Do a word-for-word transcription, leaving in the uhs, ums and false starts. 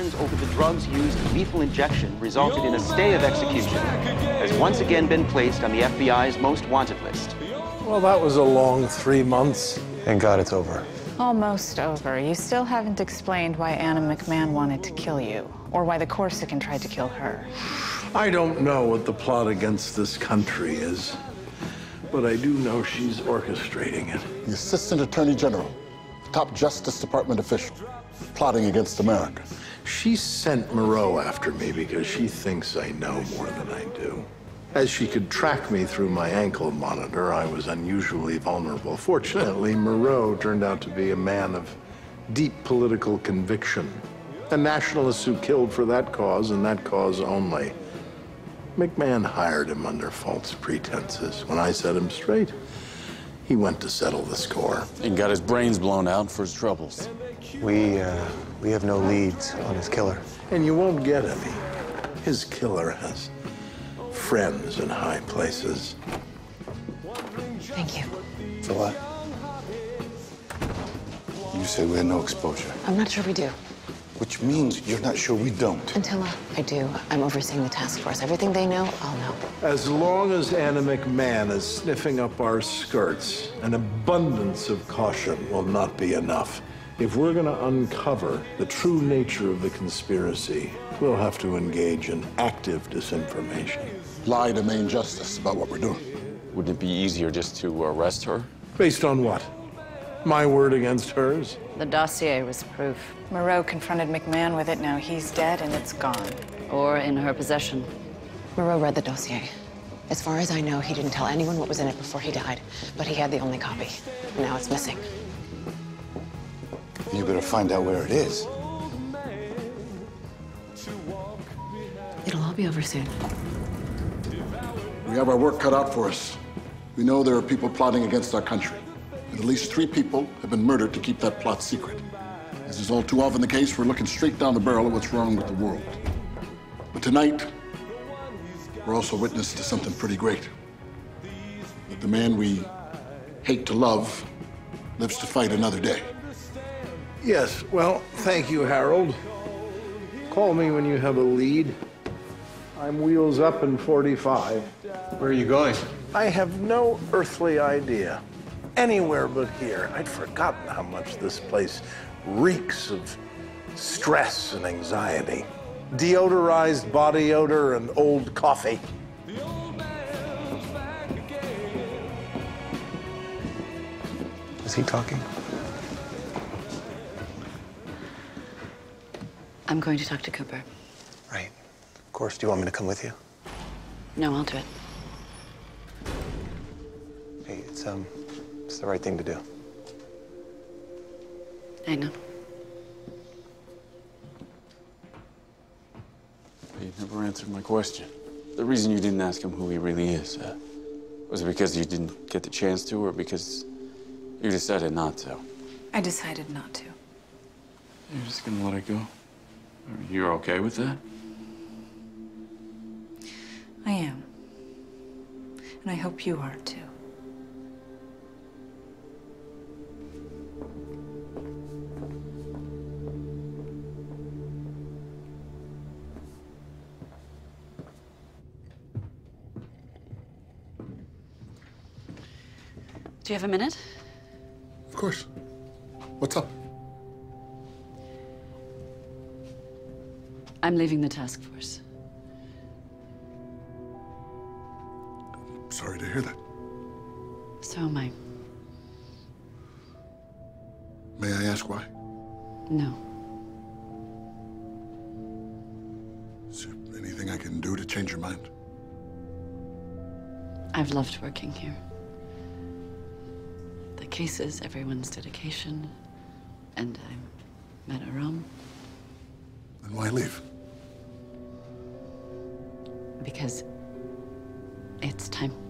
concerns over the drugs used in lethal injection resulted in a stay of execution, has once again been placed on the F B I's most wanted list. Well, that was a long three months. And God, it's over. Almost over. You still haven't explained why Anna McMahon wanted to kill you, or why the Corsican tried to kill her. I don't know what the plot against this country is, but I do know she's orchestrating it. The Assistant Attorney General, top Justice Department official, plotting against America. She sent Moreau after me because she thinks I know more than I do. As she could track me through my ankle monitor, I was unusually vulnerable. Fortunately, Moreau turned out to be a man of deep political conviction, a nationalist who killed for that cause and that cause only. McMahon hired him under false pretenses. When I set him straight, he went to settle the score. And got his brains blown out for his troubles. We, uh, we have no leads on his killer. And you won't get any. His killer has friends in high places. Thank you. For what? You said we had no exposure. I'm not sure we do. Which means you're not sure we don't. Until I, I do, I'm overseeing the task force. Everything they know, I'll know. As long as Anna McMahon is sniffing up our skirts, an abundance of caution will not be enough. If we're going to uncover the true nature of the conspiracy, we'll have to engage in active disinformation. Lie to Main Justice about what we're doing. Wouldn't it be easier just to arrest her? Based on what? My word against hers? The dossier was proof. Moreau confronted McMahon with it. Now he's dead and it's gone. Or in her possession. Moreau read the dossier. As far as I know, he didn't tell anyone what was in it before he died, but he had the only copy. And now it's missing. You better find out where it is. It'll all be over soon. We have our work cut out for us. We know there are people plotting against our country. And at least three people have been murdered to keep that plot secret. As is all too often the case, we're looking straight down the barrel at what's wrong with the world. But tonight, we're also witness to something pretty great. That the man we hate to love lives to fight another day. Yes, well, thank you, Harold. Call me when you have a lead. I'm wheels up in forty-five. Where are you going? I have no earthly idea. Anywhere but here. I'd forgotten how much this place reeks of stress and anxiety. Deodorized body odor and old coffee. Is he talking? I'm going to talk to Cooper. Right. Of course. Do you want me to come with you? No, I'll do it. Hey, it's, um, it's the right thing to do. I know. You never answered my question. The reason you didn't ask him who he really is, uh, was it because you didn't get the chance to, or because you decided not to? I decided not to. You're just gonna let it go? You're okay with that? I am. And I hope you are, too. Do you have a minute? Of course. What's up? I'm leaving the task force. Sorry to hear that. So am I. May I ask why? No. Is there anything I can do to change your mind? I've loved working here. The cases, everyone's dedication, and I met Aram. Then why leave? Because it's time.